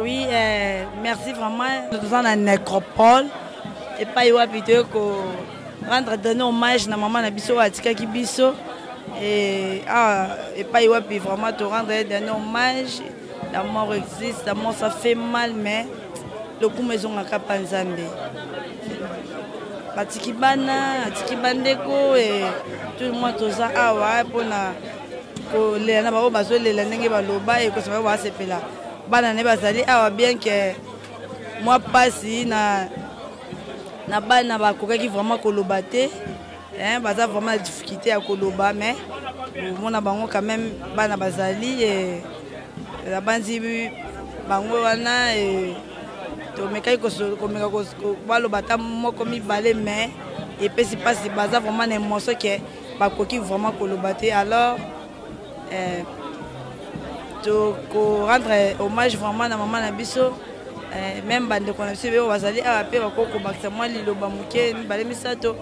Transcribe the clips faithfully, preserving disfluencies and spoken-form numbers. Oui, eh, merci vraiment. Nous sommes à la nécropole et pas eu habitué à rendre donner hommage à maman Nabiso à Tika Kibiso et ah et pas eu habitué vraiment te rendre donner hommage. La mort existe, la mort ça fait mal mais le coup maison à Kapanzambe. Batikibana, Tikibandeko et tout le monde tout ça ah ouais pour na que les na baro baso les langues baloba et que ça va voir c'est là. Bien que moi passe na na ba na ba qui vraiment colobaté hein baza vraiment la difficulté à coloba mais mon na bango quand même ba na bazali et la bandi bango wana et to mekai ko ko meka ko balobata moko mibale mais et puis c'est pas c'est baza vraiment les morceaux que ba qui vraiment colobaté alors euh to rendre hommage vraiment à maman Nabiso même bande connaissez vous allez à paix au coco maximum liloba muke balé misato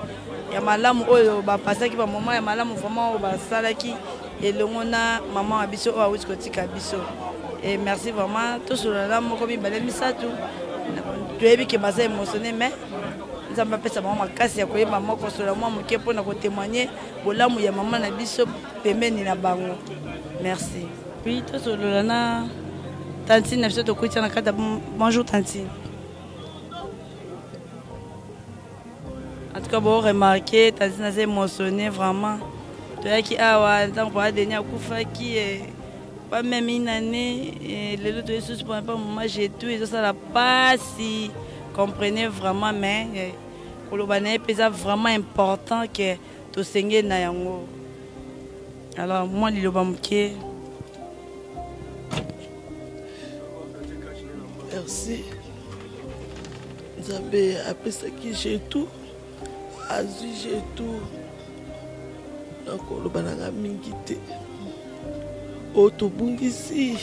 ya malamu oyo ba passa ki ba maman ya malamu vraiment ba salaki et longona maman Nabiso o awuti kotika biso et merci vraiment tout sur la maman comme balé misato tu es bien que bazé émotionné mais nous avons passé maman makasi ya koyeba moko sur la maman muke pona ko témoigner bolamu ya maman Nabiso pemeni na bango merci. Oui, tout ce lana Tantine n'a pas de bonjour Tantine. En tout cas, vous remarquez, Tantine a émotionné vraiment. Tu as qui a dernière qui est pas même une année. Les autres sont pour pas moi j'ai tout et ça n'a pas si comprenez vraiment mais Kolobané pesa vraiment important que to seigneur na yango. Alors moi l'ilobamke merci. Vous avez appelé ça qui j'ai tout. Azu j'ai tout. Donc le banana mingité. Autobungisi.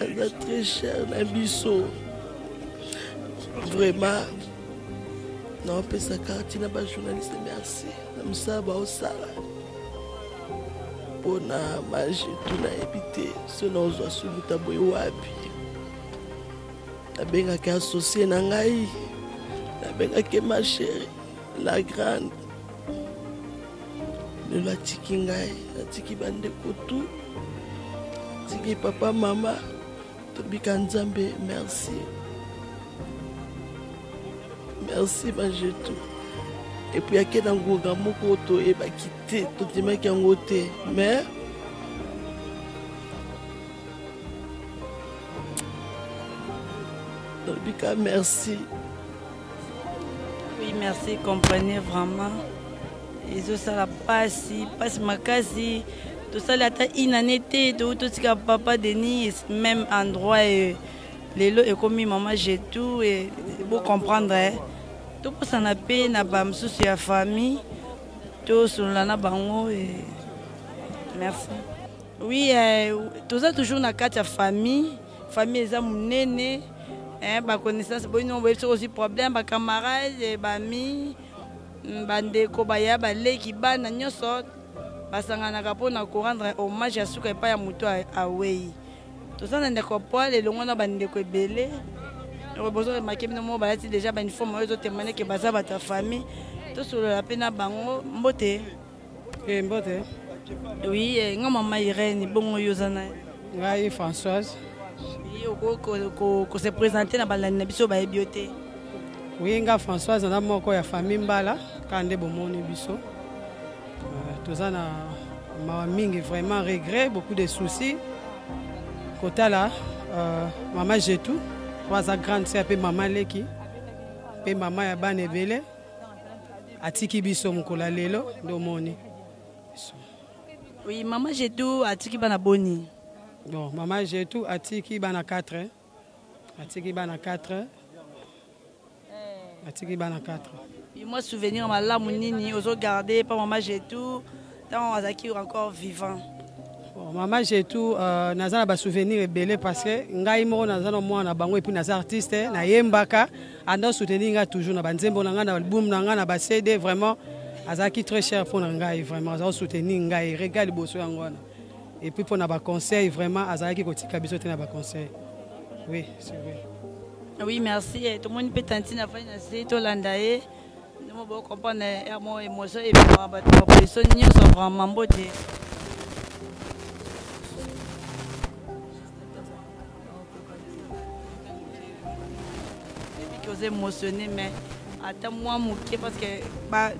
Elle est très chère, Nabiso. Vraiment. Non, appelé ça cartine à journaliste. Merci. Nous sommes au sala. Pour la magie, tout n'a évité. Ce nom soit sous le tabou et wabi. Je suis associé à Nangaï, je ma chérie, la grande. Je suis associé à Nangaï, je papa, maman, je merci. Merci, je tout. Et puis, je suis dans le et je suis tout le monde qui mais, merci. Oui, merci, comprenez vraiment. Et ça la passe, passe ma case. Tout ça, la taille inanété, tout ce qu'a papa Denis, même endroit, les lots et comme maman, j'ai tout, et vous comprendrez. Tout pour s'en appeler, n'a pas me soucier la famille, tout sur la nabango, et merci. Oui, tout ça, toujours dans la carte famille, famille, les amis, néné. Eh, bah connaissance, bon, nous avons aussi problème, bah camarades, bah amis, bah des cobayas, bah les qui bah n'ont sorte, bah ça n'a pas pour nous rendre hommage à ce que pas yamuto away. Tout ça dans des copains, les longs on a bah des coibelés. On a besoin de marquer nos mots, bah c'est déjà bah une forme aux autres témoignages que bah ça bah ta famille. Tout sur la peine à bango, mbote. Eh mbote. Oui, nous maman Irène, bon Yosana. Oui, Françoise. Qu'on se présente dans la Nabiso ba bioté. Oui, nga Françoise na moko ya famille mbala kande bomoni biso. Tozana ma mingi vraiment regret, beaucoup de soucis. Kotala maman Jetou, trois grandes sœurs pe maman Leki. Pe maman ya bana ebele. Atiki biso mokola lelo domoni. Oui, maman Jetou atiki bana boni. Bon, maman, j'ai tout attiré bana quatre. Attiré bana quatre. Attiré bana quatre. Et moi, souvenir, ma la mounini, aux autres gardés, pas maman, j'ai tout. Tant Azaki est encore vivant. Bon, maman, j'ai tout. Euh, Nazar a souvenir belé parce que Ngaïmo, Nazar, moi, na bango et puis Nazar artiste, na Yembaka, Andor soutenir toujours, na Banzembo, na na boom, na na ba C D, vraiment, Azaki très cher pour Ngaï, vraiment, Azar soutenir Ngaï, regarde le bosso Angona. Et puis pour nos conseils, vraiment, Azaki Kotika Biso, tu n'as pas conseil. Oui, c'est vrai. Oui, merci. Tout le monde peut tenter de financer tout l'année. Nous pouvons comprendre mon émotion et ma personne. Nous sommes vraiment beaux. Émotionné mais attends moi mouké parce que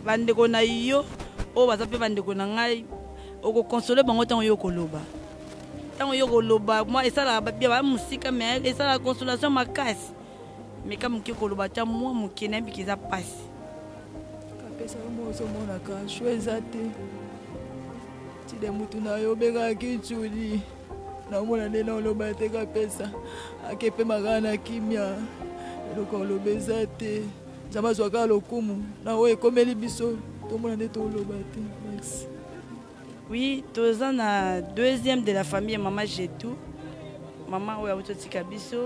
bande qu'on a eu oh bah ça peut bande qu'on a eu au consoler bango tant yo koloba tant yo koloba moi et ça la bien la musique mais et ça la consolation ma casse mais quand mouké koloba tant moi mouké n'a pas qui ça passe quand ça moi ça mon aka choisate ti de mutu na yo beka kituli na mona de na loba te ka pesa akepe magana kimia. Le corps le baiser, jamais soit le cum, n'a oué comme les bisous, tout le monde est au lobaté. Oui, tous ans, la deuxième de la famille, maman, j'ai tout. Maman, oui, à votre bisou,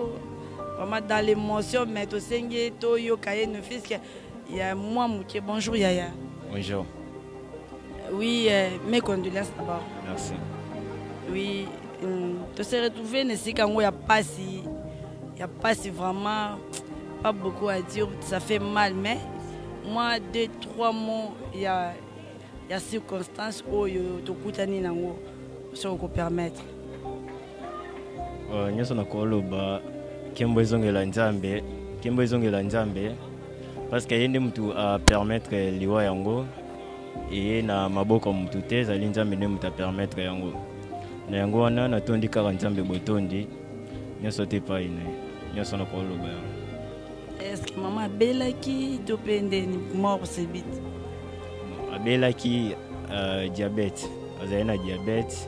maman, dans l'émotion, mais au seigneur, tout yo, cahier, nos fils, il y a moi, mouké, bonjour, Yaya. Bonjour. Oui, mes condoléances d'abord. Merci. Oui, tu t'es retrouvé, n'est-ce qu'en où il n'y a pas si, il n'y a pas si vraiment. Pas beaucoup à dire, ça fait mal, mais moi, deux, trois mots, il y a des circonstances où il y a des coutani dans l'eau, si on peut permettre. Nous sommes encore là-bas, Kembo Zongela Nzambe, Kembo Zongela Nzambe, parce qu'il y a des gens à permettre les Wayango, et il y a des gens comme tout est, ils ont à permettre les Yango. Les Yango, on a attendu quarante ans de botondi, nous sommes pas ici, nous sommes encore là-bas. Est-ce que maman Bella qui dépend de mort c'est vite? Bella qui diabète, elle a un diabète,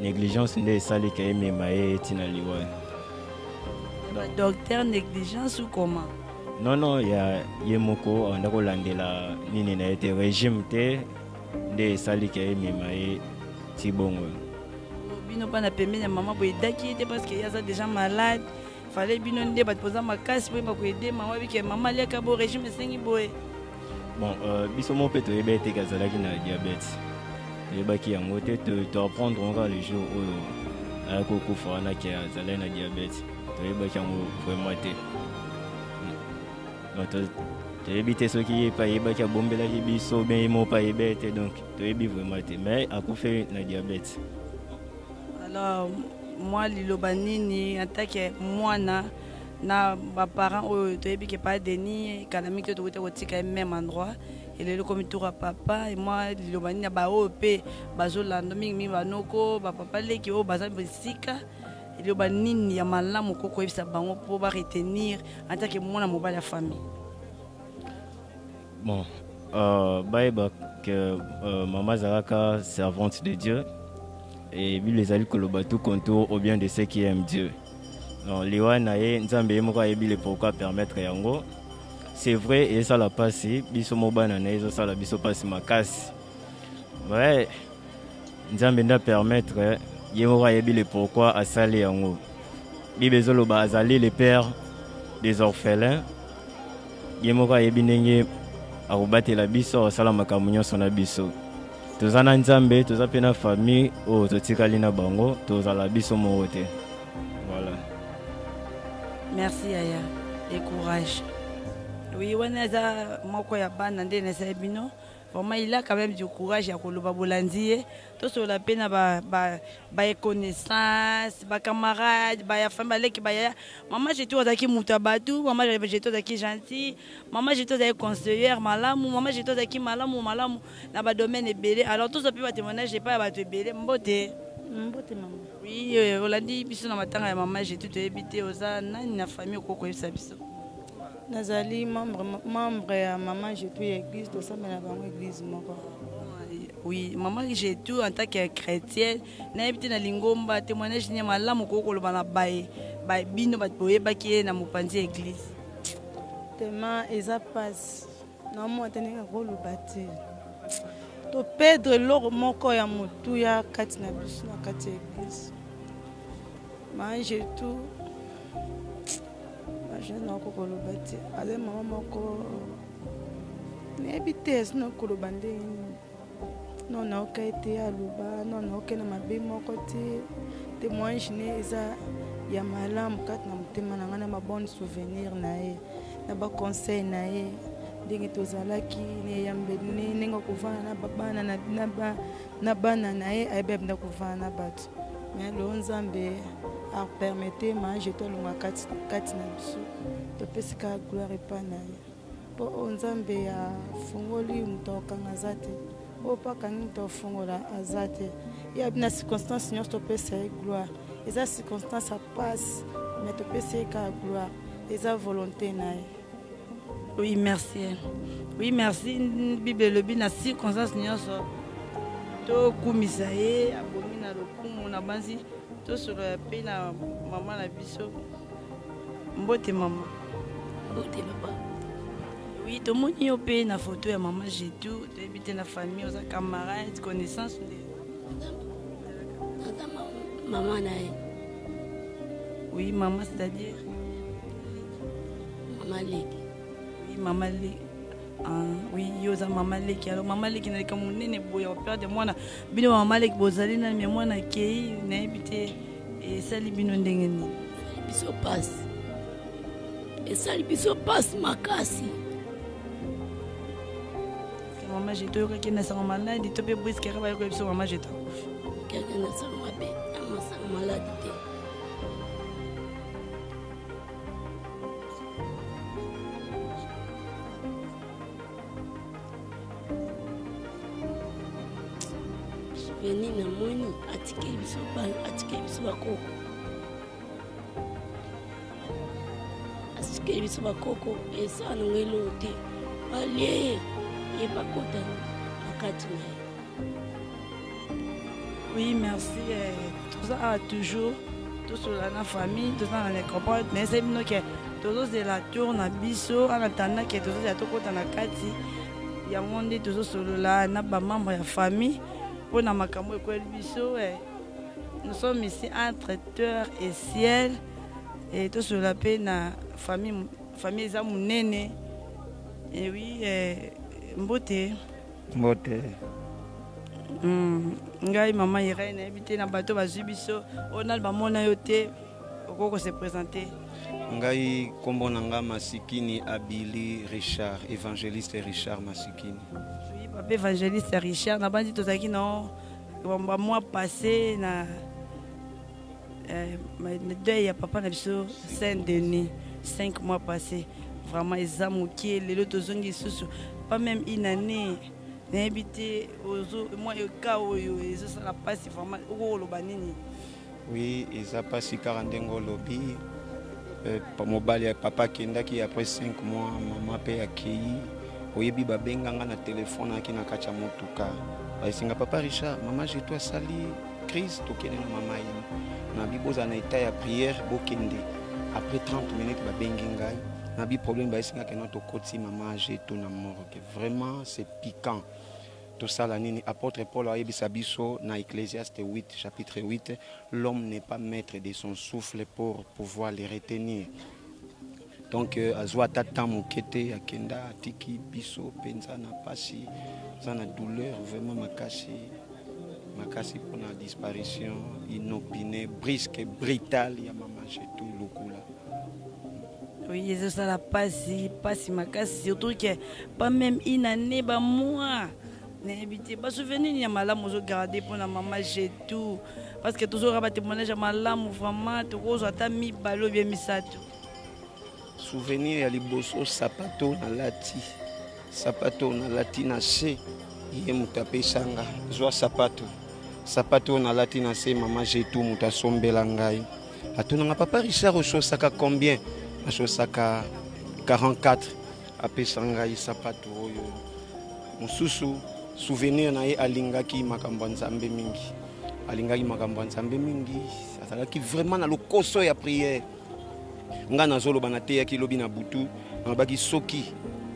négligence n'est salée qu'elle me maille tinaliwan. Docteur négligence ou comment? Non non, il y a Yemoko en Hollande là, ni n'a été régime té des salées qu'elle me maille tibongo. Ils n'ont pas la permis de maman pour aider parce qu'il y a déjà malade. Fallait bien nous débattre pour ça ma casse pour m'aider maman avec maman les cabo régime cinq boy bon bisomon peut te bête gazala qui n'a diabète et bah qui a monté te te apprendre encore le jour où à coco fana qui a zala na diabète et bah qui a vraiment été donc tu évites ce qui est pas et bah qui a bombé la biso bien mon pas bête donc tu évites vraiment été mais à couper na diabète alors moi lilobanini en tant que moi na na mes parents au toyebi que pas déni calamité de côté côté quand même endroit et le comme tour à papa et moi lilobanini ba op bazolando mingi banoko ba papa leki o bazamba sika lilobanini ya malamu koko ebisa bango pour ba retenir en tant que moi na mobala famille bon euh baiba que maman Zaraka servante de Dieu. Et puis les alliés colobatou contour au bien de ceux qui aiment Dieu. Léon naé nzambe moka ebile pourquoi permettre yango. C'est vrai et ça l'a passé. Biso mobana naé ça la biso passé ma casse. Ouais nzambe nda permettre yemoka ebile pourquoi asali yango. Bibezolo ba azali les pères des orphelins. Yemoka ebinenge arubatela biso sala makamunyo sona biso. Tous en ensemble, tous en pleine famille, oh, tous tikalina bango, tous à la bisomo ote. Voilà. Merci Aya, et courage. Oui, on est à Mokoyaban, on est à Sabino. Vraiment, il a quand même du courage à Koloba Bolandier. Tous sur la peine à ba connaissance, ba camarade, ba femme, ba leki, ba ya. Maman, j'ai tout à qui moutabadou. Maman, j'ai tout à qui gentil. Maman, j'ai tout à qui conseillère, malamou. Maman, j'ai tout à qui malamou, malamou. Dans le domaine est belé. Alors tout ça peut témoigner, j'ai pas à te belé. Mbote, mbote maman. Oui, on l'a dit. Bisous dans ma tante et maman, j'ai tout évité aux années. Une famille au coco et sa bisou. Nazali membre membre à maman j'ai tout église tout ça mais la banque église moi oui maman j'ai tout en tant que chrétienne na habité na lingomba témoignage ni malamu ko ko lo bana baye baye bino bat boye ba ki na mopanzi église tellement eza passe na moi tenir ko lo baté to perdre l'or moko ya mutu ya kati na biso na kati église maman j'ai tout. Je n'ai pas encore le bâti. Allez, maman, encore. Mais habitez, non, que le bandit. Non, non, qu'elle était à l'ouba, non, non, qu'elle m'a bien mon côté. Témoignez, ça, ya malamu kati na mutema na ngana ma bon souvenir nae na ba conseil nae ndenge tozalaki ne yambeni ningo kuvana na babana na naba na bana nae aibe na kuvana batu mais le nzambe a permetté ma jeto longa kati kati na biso to pesika gloire pa nae po nzambe ya fungoli mtoka ngazate o pa kanito fungola azate ya bina circonstance nyo to pesika gloire. Et ça, circonstance, ça passe, mais tu peux essayer qu'à gloire. Et ça, volonté, naïe. Oui, merci. Oui, merci. Bible, le bien, la circonstance, nous sommes tous commissaires, abominés, à l'opinion, on a banzi, tous sur le pays, la maman, la biseau. Mbote maman. Mbote papa. Oui, tout le monde est au pays, la photo, la maman, j'ai tout, tu habites la famille, aux camarades, connaissances. Maman nae. Oui, maman, c'est-à-dire Maman Lek. Oui, maman Lek. Ah, oui, yosa maman Lek. Alors, maman Lek n'a qu'à mon nez, boya, père de moi. Bino maman Lek, Bosalina, mais moi, n'a qu'aille, n'a habité, et ça, l'ibino d'engeni. Biso passe. Et ça, l'biso passe, ma casse. Maman, j'ai tout, quelqu'un n'a sa maman, n'a dit, tu peux brisque, qu'elle va y avoir, maman, j'ai tout. Quelqu'un n'a sa maman. Maladie. Veni na moni atike biso ba atike biso ba koko. Atike biso ba koko esa ngelo te. Balie e ba kota akati na. Oui, merci. Tout ça a toujours, tout cela dans la famille, tout ça dans les copains, mais c'est bien que tout ça c'est la tour, on a biso, on a tana que tout ça c'est à tout côté, on a kati, il y a monde tout ça sur le là, on a pas membre de la famille, pour na makambo et quoi biso, nous sommes ici entre terre et ciel et tout cela paie na famille, famille ça mon aîné, et oui, beauté, beauté. Ngai maman Irène habité na bateau bazubiso onal ba mona yote okoko se présenter ngai kombo nanga Masikini Abili Richard évangéliste Richard Masikini. Oui papa évangéliste Richard na bandi tozaki non ba mois passé na euh deuil ya papa na biso Saint-Denis cinq mois passé vraiment ezamuki lelo tozongi susu pas même une année. Oui, ils ont passé quarante ans au lobby. Mon papa qui après cinq mois, maman a accueilli. Oui, il a un téléphone qui n'a qu'à mon tout cas. Il a papa Richard, maman, j'ai toi sali, crise, tu es maman. Il a un état de prière, après trente minutes, il a le problème c'est que notre côté maman j'ai tout na morgue vraiment c'est piquant tout ça la nini apôtre Paul a dit biso na Ecclésiaste huit chapitre huit l'homme n'est pas maître de son souffle pour pouvoir le retenir donc azoata tamukete akenda tiki biso penza na pasi ça na douleur vraiment makashi makashi pour la disparition inopinée brusque brutale ya maman j'ai tout lokula. Oui, ça la passe, passe ma casse, surtout que pas même une année, pas moi. N'habitez pas souvenir, il y a ma lame, je garde pour la maman, j'ai tout. Parce que toujours à témoignage à ma lame, vraiment, tout rose, à ta mi, balo, bien mis ça tout. Souvenir, il y a les bossos, sapato, na lati. Sapato, na lati, na se. Il y a moutapé, sanga, joie sapato. Sapato, na lati, na se, maman, j'ai tout, mouta sombe langai. A tout, n'a pas Richard, au chaud, ça combien? Asosaka quarante-quatre apesanga isapato oyo mususu souvenir na ye alingaki makambo nzambe mingi alingaki makambo nzambe mingi asalaki vraiment na lokoso ya prière nga nazolo banate ya kilobi na butu na baki soki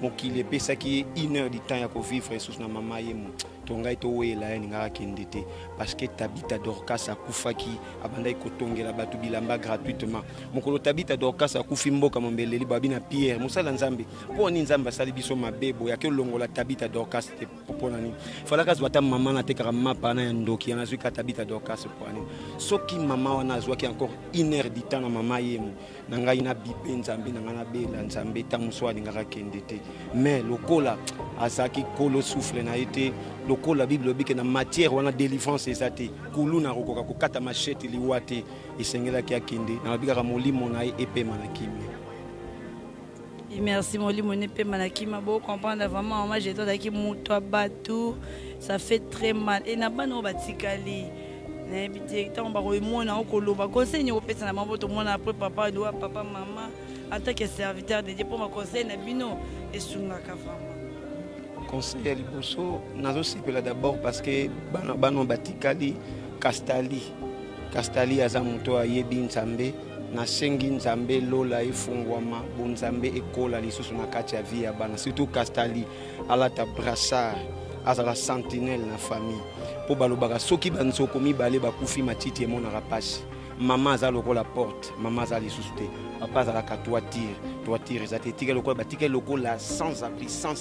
mokile pesaki une heure du temps ya ko vivre Jesus na mama yemu. tonga itoela ninga kendete parce que tabita dorkasa kufaki abandai kotongela batu bilamba gratuitement mokolo tabita dorkasa kufimbo ka mombeleli babina pierre musala nzambe po ni nzamba sali biso mabebo ya ke longola tabita dorkasa te popona ni fala kazi bata mama na te ka mapa na ndoki na zwika tabita dorkasa po ani soki mama wana zwaki encore inerditant na mama yemu na ngai na bipe nzambe na ngana bela nzambe tamuswa ninga kendete mais lokola asaki kolo souffle na été lokola bible bike na matière wana délivrance ezate kuluna rokoka kokata machete liwate esengela ki akinde na bika molimo na epe manakimi. Et merci molimo na epe manakimi bo comprendre vraiment moi j'ai toi qui muto batu ça fait très mal et na bano batikali na bitekta on ba ko mona okoloba conseil o pesa na maboto mona après papa doa papa maman en tant que serviteur de Dieu pour ma conseil na bino esunga ka vraiment. Conseil à Liboso, d'abord parce que Banon Batikali, Castali, Castali Azamontoa, Yebin Zambe, Nasengin Zambe, Lola et Fongwama, Bonzambe et Kola, les sous Nakatia Via, surtout Castali, Alata Brassard, Azala Sentinelle, la famille. Pour Balobara, ceux qui ont commis Balé Bakoufi, Matiti et mon rapace. Maman a le la porte, maman a les soucis, papa a la toiture, toiture, ils ont été sans abri, sans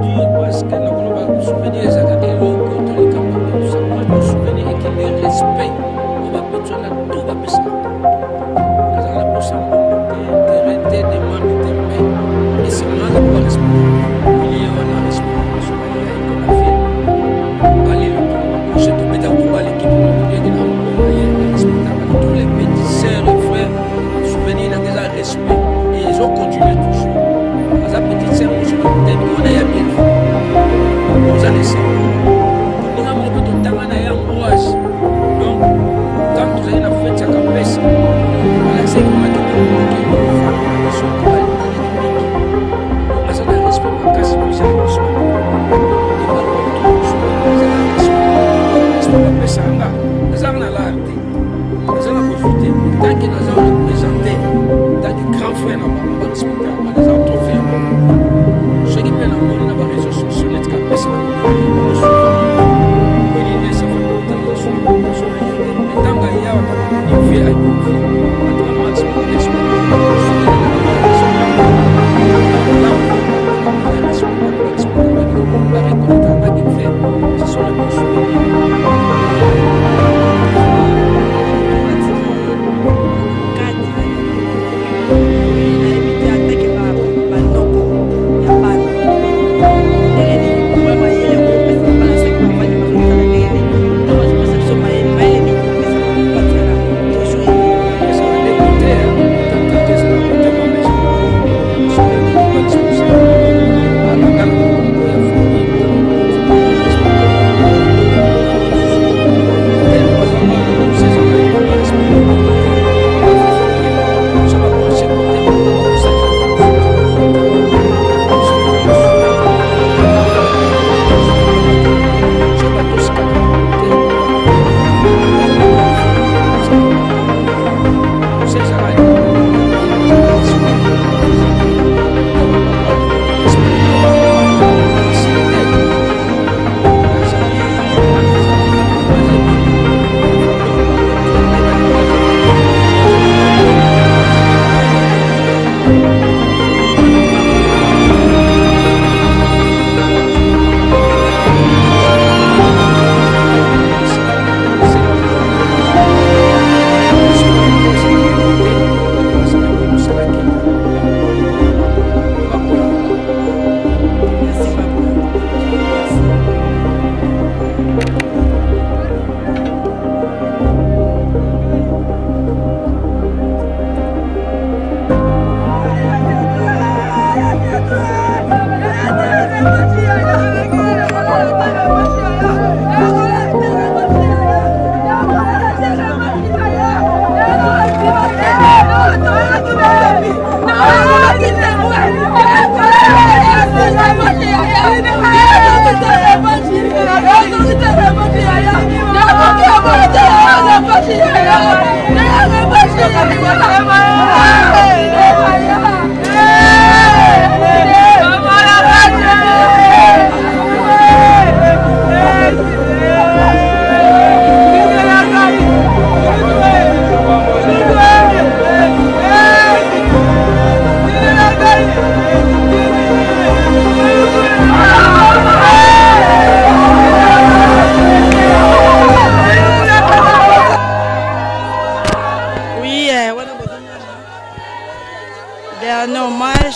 du parce que nous avons souvenir des académies, les campagnes, tout ça, nous souvenir et qu'il y ait respect. On va pétionner tout, on va pétionner. Nous allons pour ça, on des demandes, des mains. Et c'est là qu'on va respecter. Il y a un respect pour ce qu'on a fait, qu'on a fait. Allez, le coup, j'ai tout pété à Kouba, l'équipe, on a fait des lames, on a fait respectable. Tous les petits sœurs, les frères, souvenir, il y a déjà respect. Et ils ont continué tout ça. La petite sœur, je suis peut-être qu'on a bien fait. Vous allez laisser. Nous avons beaucoup de temps à la boise. Donc, quand vous avez la fête, ça campesse. On a c'est qu'on m'a dit que vous manquez. Vous avez un travail à l'économie. On a ça dans le respect, on a cassé plus à l'autre soir. Et par contre, vous avez un respect. On a fait ça là. Nous avons la larté. Nous avons profité. Tant que nous avons représenté, tant que grand frère n'a pas respecté, nous avons trouvé. Je n'ai pas l'amour dans les réseaux sociaux, les capacités. Il est nécessaire de faire attention à son équipe. Et tant qu'il y a un peu de vie à l'époque, on doit se mettre à l'esprit.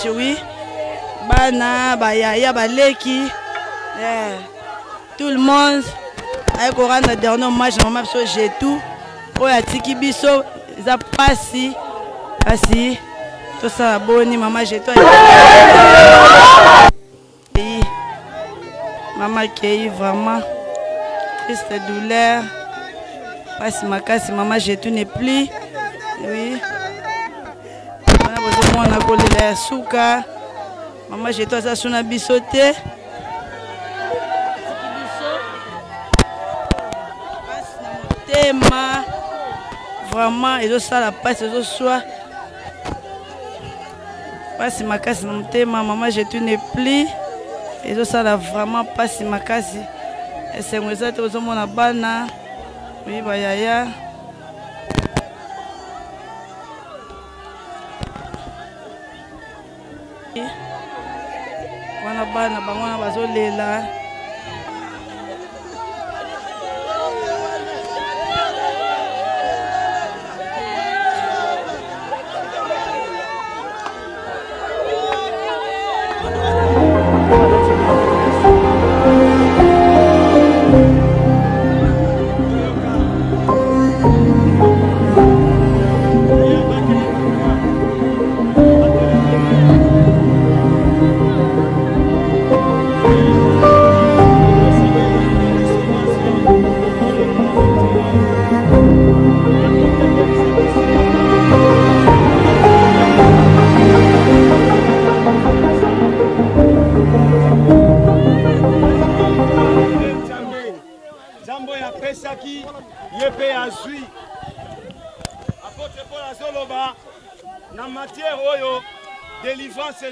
oui. Bana, Bayaya, Baleki, tout le monde. Avec le dernier match, j'ai tout. Tikibiso, ils ont passé, passé. Tout ça, abonné, maman, j'ai tout. Maman qui est vraiment triste douleur. Parce que ma casse, maman, j'ai tout n'est plus. Oui. On a collé la souka. Maman, j'ai toi ça sur la bisoté. Vraiment, ils ont ça la passe, ils ont soif. Passe ma casse, mon thème, maman, j'ai tout n'est plus. Ils ont ça la vraiment passe ma casse. Et c'est moi ça, ils ont mon abana. Oui, bah yaya. Wana bana bangwana bazolela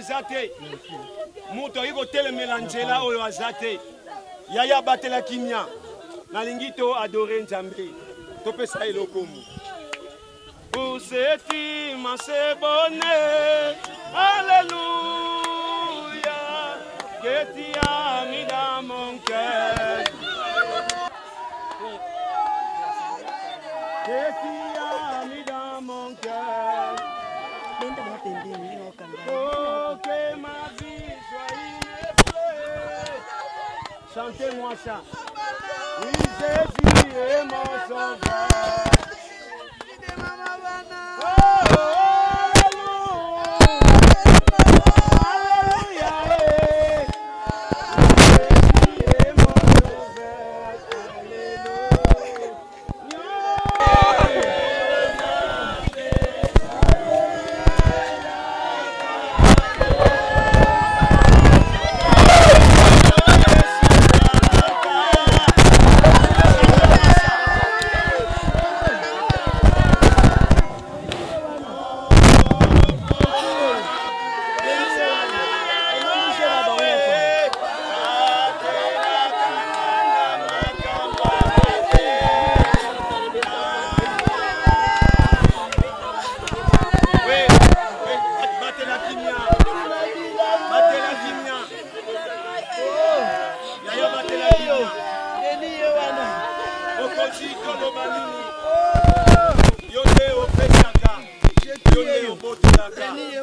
Zate, muto iko tele melangela oyo azate, yaya batela kimia, nalingito adore njambe, tope sa ilokomu. Useti masebone, alleluia, keti amida monke, keti amida monke. Que ma vie soit ineffable. Chantez-moi ça. Oui, Jésus est mon sauveur. Thank you.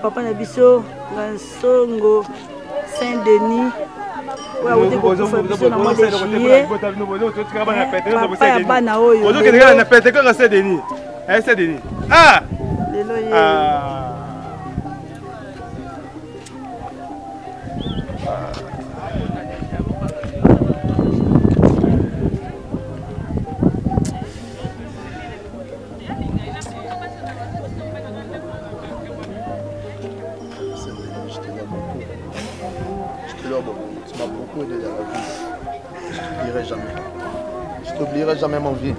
Papa Nabiso, Gansongo, Saint-Denis, où est-ce que vous faites ça? Vous avez fait ça? Vous avez fait ça? Vous avez fait ça? Vous avez fait ça? Vous avez fait ça? Vous avez fait ça? Vous avez jamais mon vie.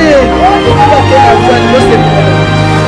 Ela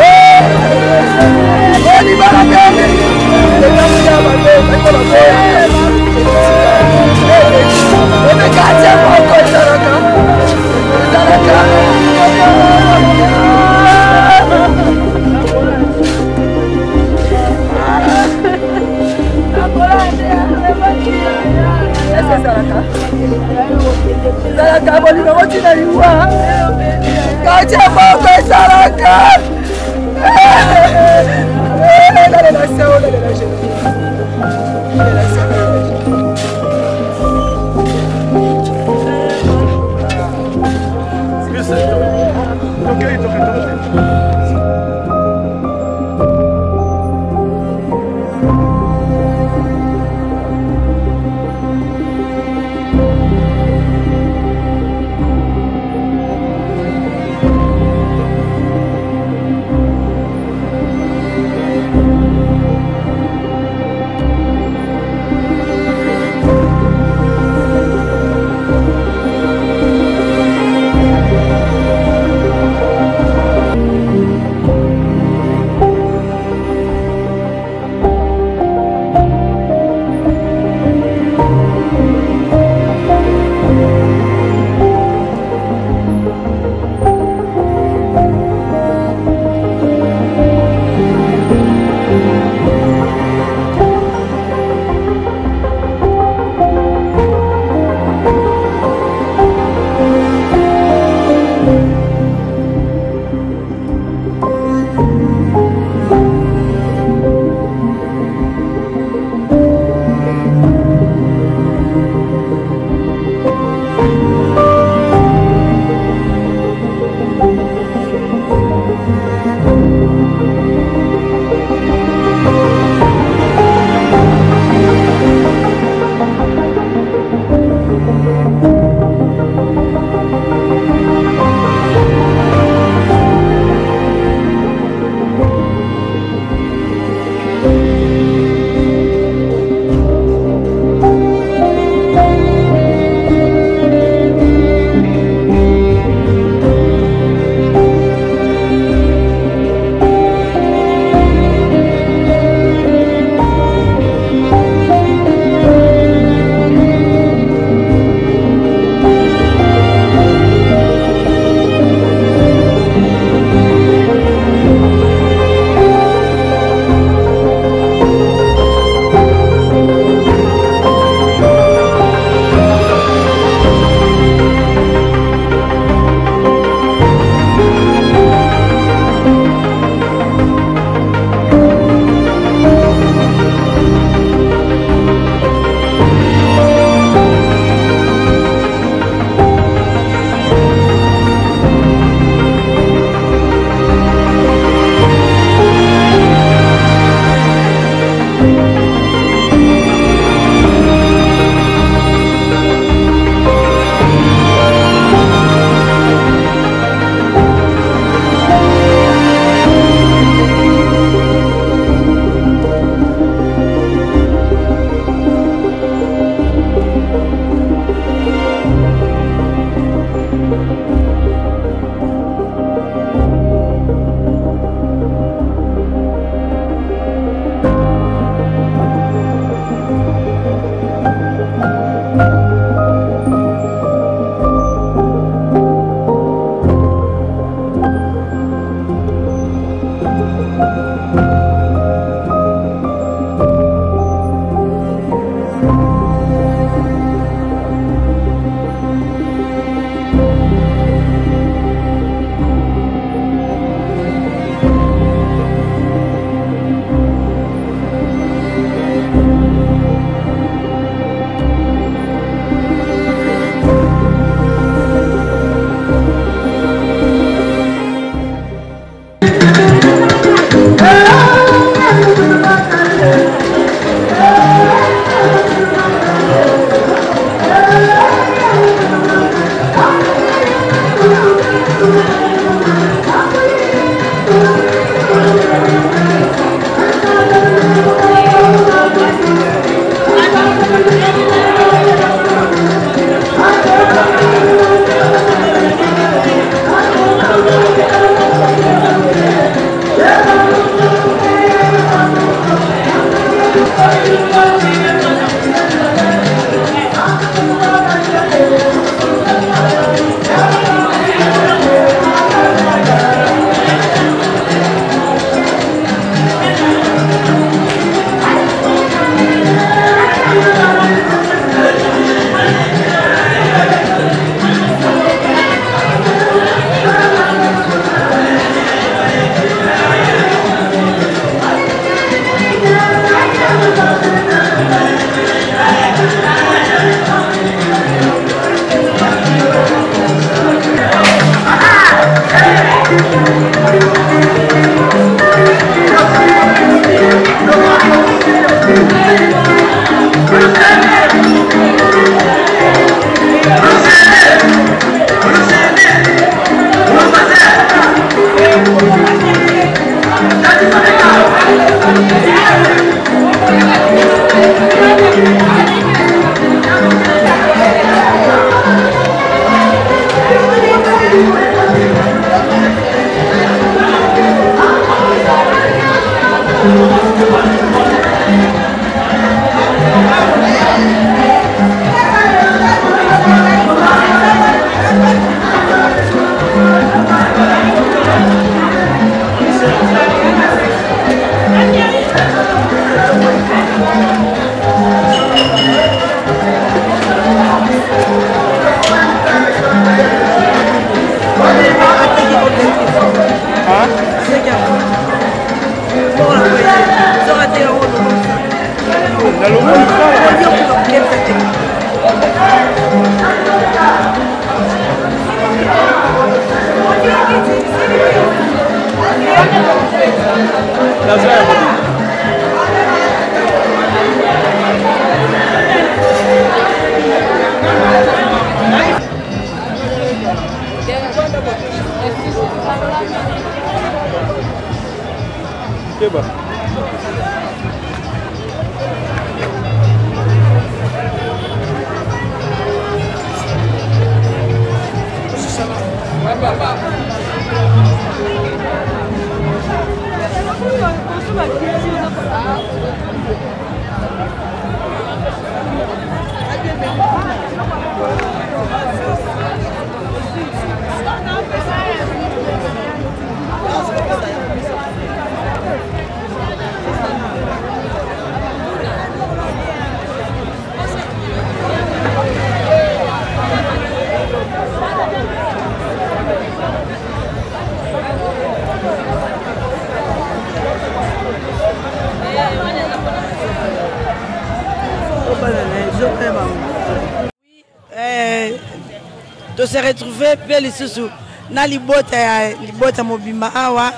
Se retrouver pele susu na libota ya libota mobima awa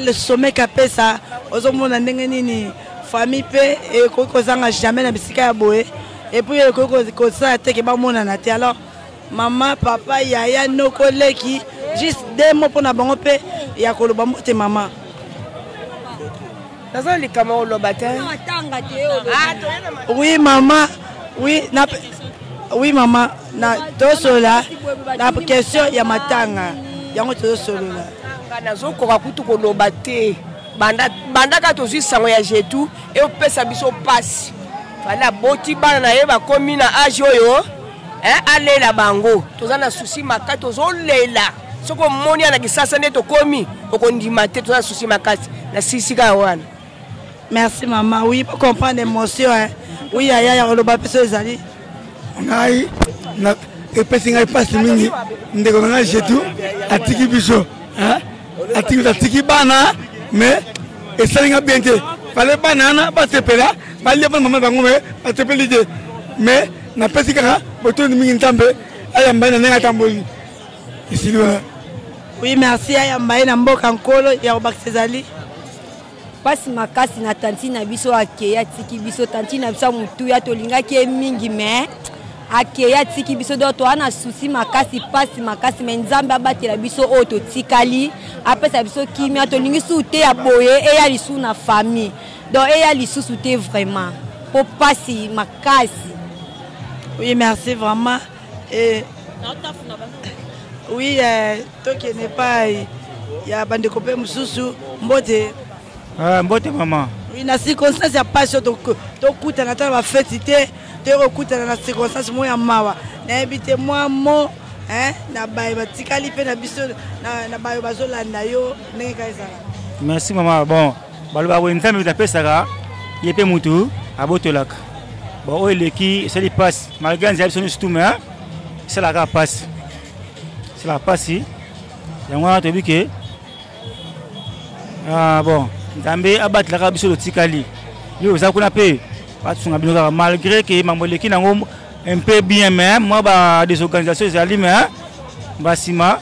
le sommet kapesa ozomona ndenge nini famille pe e koko zanga jamais na bisika ya boye et puis koko ko sa teke ba mona na te alors maman papa yaya no koleki juste deux mots pona bango pe ya koloba mote maman nazali les camarades le matin. Oui maman, oui na Oui, maman, na tout cela, la question y a ma tanga, y a tout cela. Nazo korakutu kolobate, banda banda katozi sangoyaje tout, et on peut s'amuser au pass. Voilà, boti bana yeba komi na ajoyo, hein, allez la bango. Tous en a souci ma katozo leila. Soko moni na kisasa neto komi, okondimate tous en a souci ma kat na sisi kawan. Merci maman, oui pour comprendre l'émotion, hein. Oui, yaya ya kolobate sezali. Naï, na epesi ngai passe mingi, ndeko ngai jetu, atiki biso, hein, atiki atiki bana, mais esali ngai bienke, fallait banana, pas tepela, fallait pas maman bango mais pas tepelide, mais na pesi kaka, boto mingi ntambe, ayamba na ngai tamboli, ici là. Oui merci ayamba na mboka nkolo ya obakisezali. Passe ma kasi na tanti na biso akeya atiki biso tanti na biso mutu ya tolinga ki mingi mais akeya tiki biso doto ana souci makasi passe makasi mais nzamba batela biso oto tikali après ça biso kimia tolingi soute ya boye e ya lisu na famille donc e ya lisu soute vraiment pour passer makasi. Oui merci vraiment et oui toi qui n'est pas ya bande copé mususu mbote ah mbote maman. Oui na circonstance ya passe donc donc kuta na tala fête te recoute na circonstance mo ya mawa na invité moi mo hein na baye batikali pe na biso na na baye bazolanda yo ndenge kaisa. Merci maman bon baloba bo ntambe ta pesa ka yepe mutu abotolaka bon oye leki c'est li passe malgré nzali sonu tout mais c'est la ka passe c'est la passe yango na tobi ke ah bon ntambe abatla ka biso lotikali yo za kuna pe malgré que Mamoleki n'a un peu bien, mais moi, des organisations, j'allais, mais Bassima,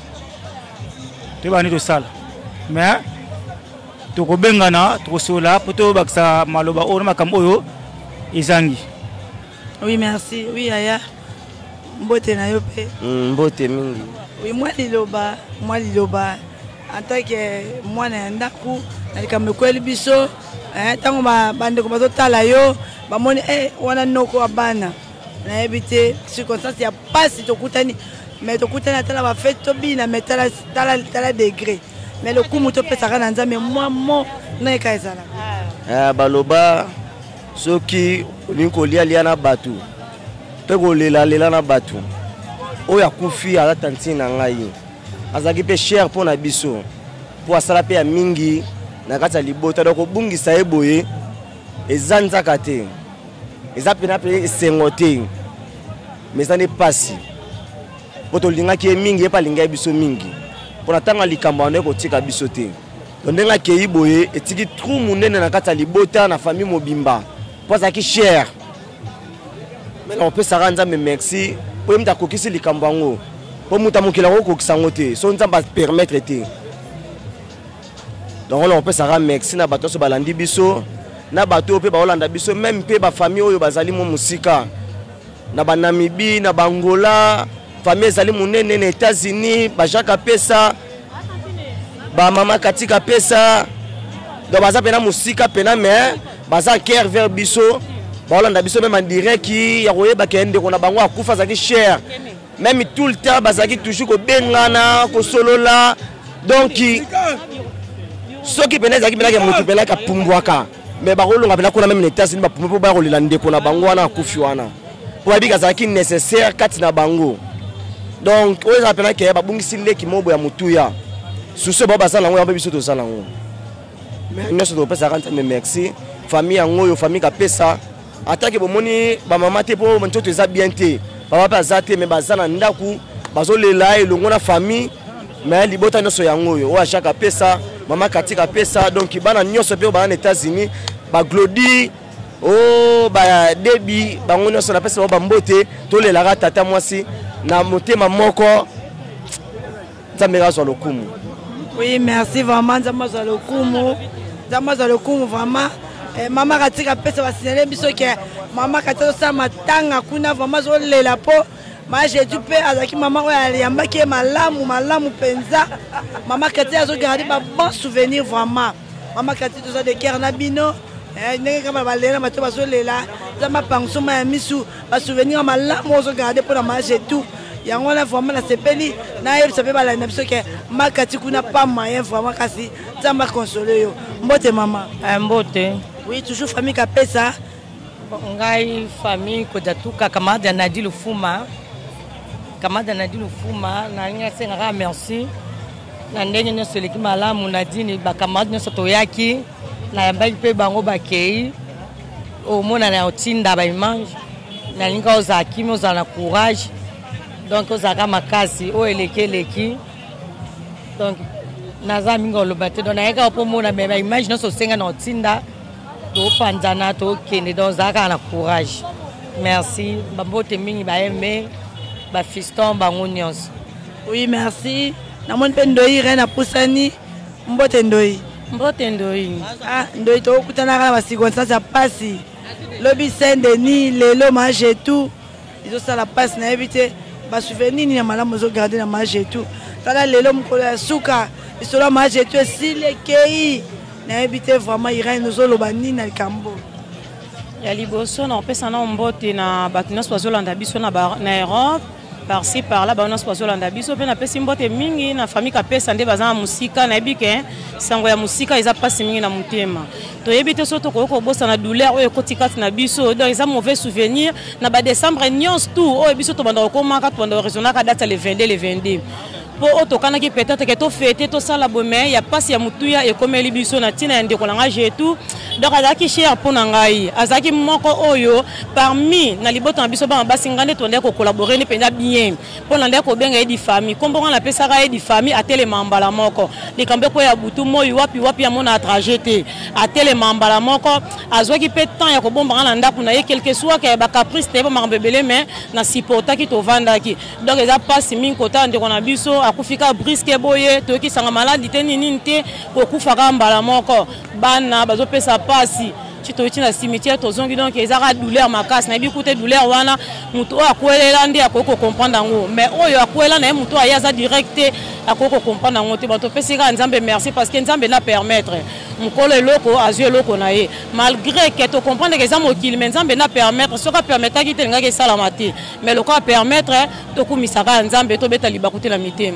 tu vas aller au salle. Mais tu as bien gagné, tu as sola, tu as baksa, maloba, on m'a camboyo, Izangi. Oui, merci. Oui, Aya. Mbote na yope. Mbote mingi. Oui, moi, Liloba, moi, Liloba. En tant que moi, Nandaku, Nalikamekwel Biso, Tango Bande Komazotala yo. Bamoni eh wana noko abana na ebité circonstance ya passe tokutani mais tokutani atala ba fête tobina mais tala tala tala degré mais le coup muto pesa kana nzambe moi mo na ekaizala ah baloba soki linko lia lia na batu pe ko lela lela na batu oya kufi ala tantina ngai azaki pe cher pour na biso pour asala pe ya mingi na kata libota doko bungisa eboye ezanza kate. Ils appellent après cinquante, mais ça n'est pas si. Pour tout l'ingénieur qui est mingi, pas l'ingénieur biso mingi. Pour attendre les camionnettes au tir à bisoter. Donc les accueillis boyer et tiki trop monnaie dans la carte libota na famille mobimba. Pour ça qui cher. Mais on peut s'arranger mais merci. Pour nous t'accoucher sur les camionnettes. Pour nous t'amuser la roue qu'on s'engote. Ça nous va permettre de. Donc on peut s'arranger merci na bateau se balandi biso. Na bato pe ba Hollanda biso même pe ba famille oyo bazali mo musika na banamibi na bangola famille zali munene na États-Unis ba Jaka pesa ba mama katika pesa do baza pe na musika pe na mais baza care vers biso ba Hollanda biso même en direct ki ya koyeba kende ko na bango akufa zaki cher même tout le temps bazaki toujours ko bengana ko solola donc soki peneza ki bela ka mutu bela ka pumbwaka. Mais Barolo n'a pas même les tasses, il m'a proposé pour les Landais pour la Bangoana, Koufiwana. Pour la Bigazaki nécessaire, Katina Bango. Donc, on a appelé qu'il y a Babung Sile qui m'a dit à sous ce Baba Salan, on a vu ce de Salan. Mais nous sommes pas à rentrer, mais merci. Famille en famille qui ça. Attaque pour monnaie, Bamama Tepo, Manto Tesa Bienté, Papa Zate, mais Bazan Ndaku, Bazole Lai, Longona famille, mais Libota no Soyango, ou à chaque appel ça. Maman Katika Pesa, donc il y a des gens qui sont aux États-Unis, ba Glody, oh, ba Debi, ba Ngono so na pesa ba mbote, tole la tata mwasi, na moté ma moko, zamera so lokumu. Oui, merci vraiment zamera so lokumu, zamera so lokumu vraiment. Maman Katika Pesa va signaler biso que maman Katika sa matanga kuna vraiment zo lela po. Moi j'ai dû payer avec maman Oyaliamba qui est malade ou malade ou penza. Maman Kati a gardé un bon souvenir vraiment. Maman Kati tout ça de Kernabino. N'est-ce pas malade? Ma tante Basolé là. ma pension m'a mis sous ma souvenir ma lame aux regarder pour la manger tout. Il y a vraiment la C P L I, naïve ça peut pas la même chose que ma katikou n'a pas moyen vraiment kasi. Ça m'a consolé yo. Mbote maman. Mbote. Oui toujours famille capé ça. Ngai famille kodatou kakamad anadi le fuma. Kamad anadi le fuma. Nanga senga merci. Nandenge ne seleki mala monadi ni bakamad ne sotoyaki. Na yamba ipe bango bakei. Au moins on a un team d'abaimange, on a une cause à qui, on a courage, donc on a ma casse, on a les qui, les qui, donc on a mis en lobaté, on a eu un peu mon image, on se sent un team d'abaimange, tout panzana, tout kené, donc on a courage. Merci, bambo temini ba aimé, ba fiston ba unions. Oui merci, na mon pendoi rien à poussani, bambo pendoi. Mbote ndoi. Ah ndoi to kutana kana basigonza za pasi. Lobi Saint-Denis, lelo manger tout. Ils ont ça la passe na éviter ba souvenir ni malamu zo garder na manger tout. Tala lelo mkolo ya suka, isola manger tout si le kei. Na éviter vraiment irain nous lobani na kambo. Ya liboso na pesa na mbote na bakina sozo landa biso na na Europe. Par-ci par-là, on a choisi l'andabiso. On a passé une bonne mingi, la famille a passé un des bazars musique, on a biqué, sans quoi musique, ils ont passé mingi na mutema. Donc éviter surtout qu'on commence à la douleur, on écoute quatre andabiso, donc ils ont mauvais souvenirs. Na bas décembre, niance tout, on évite surtout pendant qu'on mange, pendant raisonnable, à date les vendés, les vendés. Pour autant qu'on a qui peut-être que tout fêté, tout ça la bonne, il y a pas si à mutuia et comme les biso na tina indi kolanga j'ai tout. Donc azaki cher pour nangai, azaki manko oyo parmi na liboto ambiso ba basingane tonde ko collaborer ne penda bien. Pour l'année qu'on bien des familles, comprend la paix ça des familles à telle mambala moko. Les cambiers quoi y a beaucoup moi y wapi wapi à mon à trajeté à telle mambala moko. À ce qui peut tant y a qu'on comprend l'anda pour n'aille quelque soit que bah caprice t'es pas marbelé mais na supporta qui te venda qui. Donc ils a pas si min kota ande qu'on abuse à koufika brisque boye toi qui s'en malade t'es ni ni t'es au koufaka mambala moko. Bana bazo paix ça passe. Tu te retires dans le cimetière, tu as une douleur, ma casse, tu as une douleur, tu as une douleur, tu comprendre. Mais tu as une douleur, tu as une douleur, tu as une douleur, tu as une douleur, merci parce que nous avons la permettre. Malgré que tu comprends que nous avons la permettre, ce qui permet de quitter les gens qui mais le cas permettre, tu as mis ça à l'ensemble, tu as mis la mité.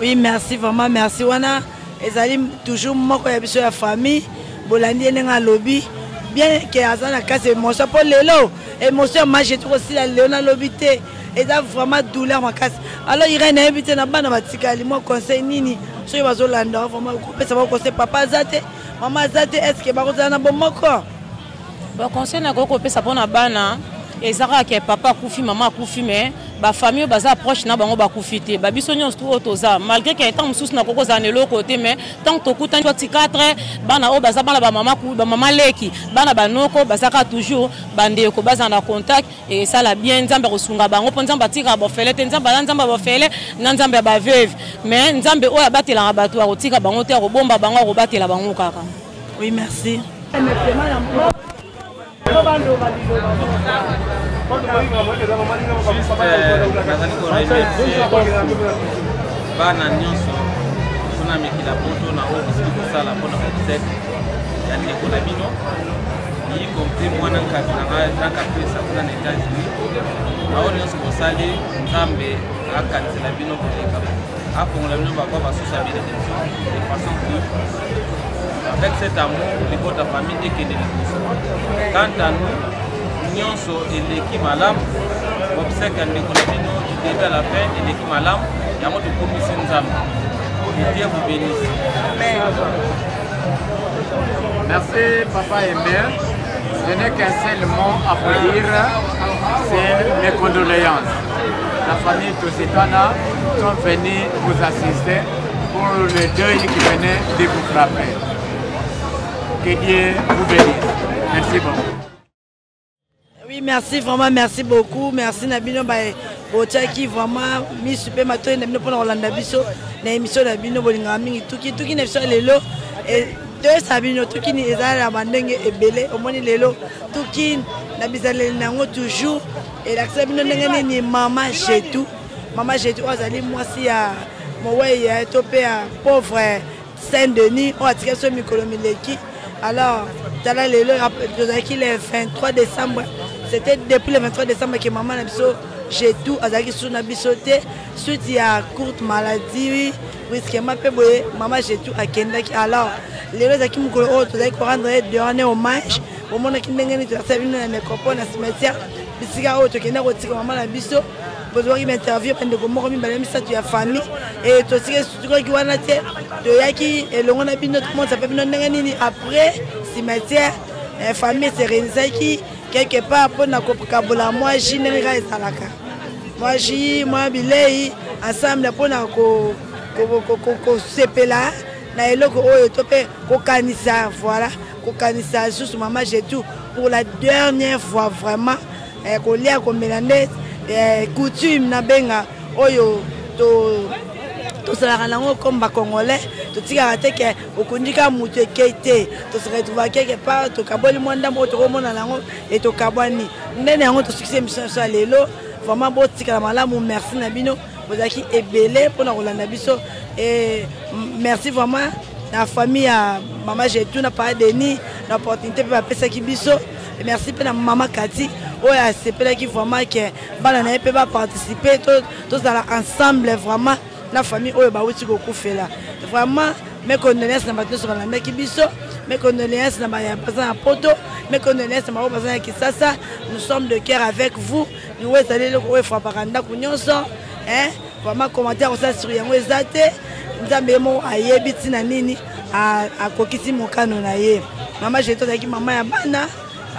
Oui, merci vraiment, merci. Wana. Ils ont toujours eu la famille. Bolandi n'enga lobby bien que azana casse émotion pour lelo émotion magie tout aussi la leona lobité et ça vraiment douleur ma casse alors il rien invité na bana batikali moi conseil nini so bazolanda vraiment couper ça va conseil papa zate maman zate est-ce que bakozana bomoko ba conseil na ko couper ça pona bana et ça que papa kufi maman kufi mais ba famille ba za proche na bango ba kufite ba biso nyonso to otoza malgré que tant mususu na kokoza ne lo côté mais tant to kuta quatre bana o ba za bana ba mama ku ba mama leki bana banoko ba saka toujours bande ko baza na contact et ça la bien nzambe ko sunga bango po nzambe tika ba fele te nzambe nzambe ba fele na nzambe ba veve mais nzambe o ya batela bato ko tika bango te ko bomba bango ko batela bango kaka. Oui merci. Bana nyonso tuna mikila poto na ofisi kusala pona offset ya ndeko na bino ni compris mwana nkazi na taka pesa kuna na États-Unis naone nyonso kusali ntambe akanzi na bino kuleka hapo ngola bino bakwa basusa bile de façon avec cet amour les votre famille et que de quant à nous Nyonso et l'équipe malam, obsèque à l'économie du début à la fin et l'équipe malam, il y a un mot de commission nous avons. Que Dieu vous bénisse. Merci papa et mère. Je n'ai qu'un seul mot à vous dire, c'est mes condoléances. La famille Tosetana sont venus vous assister pour le deuil qui venait de vous frapper. Que Dieu vous bénisse. Merci beaucoup. Oui, merci vraiment, merci beaucoup. Merci Nabino Baye Botia qui vraiment mis super mato et Nabino pour l'Olanda Bisso, l'émission Nabino Bolingami, tout qui tout qui n'est pas les lots et deux Sabino, tout qui n'est pas la bandingue et belé, au moins les lots, tout qui n'a pas les nango toujours et l'accès à ni maman chez tout. Maman chez tout, moi si à mon way, topé à pauvre Saint-Denis, on a tiré sur Mikolomileki. Alors, le vingt-trois décembre, c'était depuis le vingt-trois décembre que maman a j'ai tout à sauté suite à courte maladie, risque ma maman j'ai tout à Kendaki. Alors, les gens qui m'ont autres, rendre dernier hommage au monde qui n'a pas eu la mécropole, la cimetière, les cigarettes, qui n'a pas eu maman la biso, pour voir une interview, prendre comme moi, la famille, et tout ce qui a été, Toyaki, et le monde a notre monde, ça fait après, cimetière, la famille s'est réunie, quelque part, pour la Kabola, moi, j'ai une raison à la carte. Moi, j'ai moi, billet, ensemble, pour la Copela, la Loko, Topé, Kokanisa, voilà, Kokanisa, sous maman, j'ai tout. Pour la dernière fois, vraiment, qu'on lit comme Mélanais, coutume, Nabenga, Oyo, tout cela, comme Congolais, tout ce qui a été, tout se retrouve quelque part, tout Kaboli, moi, d'abord, tout le monde et tout Kabani. Néanmoins, tout succès, monsieur, ça, les lots. Vraiment, bon, c'est merci Nabino, vous avez belé pour la et merci vraiment la famille à maman j'ai tout n'a pas déni l'opportunité pour appeler ça qui biso et merci pour la maman Cathy ouais c'est pour la qui vraiment que banane peut pas participer tous dans ensemble vraiment la famille ouais bah oui tu beaucoup fait là vraiment mes condoléances n'a pas tous dans la mec qui biso mes condoléances n'a pas besoin à Porto mes condoléances n'a pas besoin à Kisasa nous sommes de cœur avec vous. Nous sommes allés le voir par Paranda Kounionson. Vraiment, commentaire au sein sur Yango Zate. Nous avons même à Yébiti Nanini à Kokiti Mokano Naye. Maman, j'ai tout avec maman Yabana.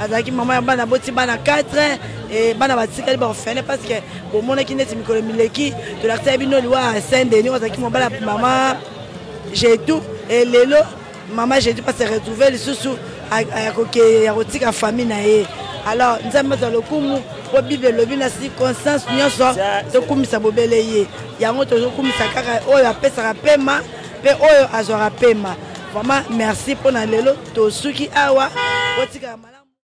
Avec maman Yabana, Boti Bana quatre. Et Bana Batika, elle va faire parce que pour moi, qui n'est pas Mikolomileki, de la Tabino Loi à Saint-Denis, avec mon bala maman, j'ai tout. Et Lélo, maman, j'ai tout parce que retrouver le sous-sous à Koké, à Rotika Famille Naye. Alors, nous avons dans le coup. Pour vivre le bien, si conscience nous sommes de comme ça bobelé. Y a un autre comme ça car oh la paix sera paix ma, paix oh azora paix ma. Vraiment merci pour n'aller l'autre tout ce qui awa.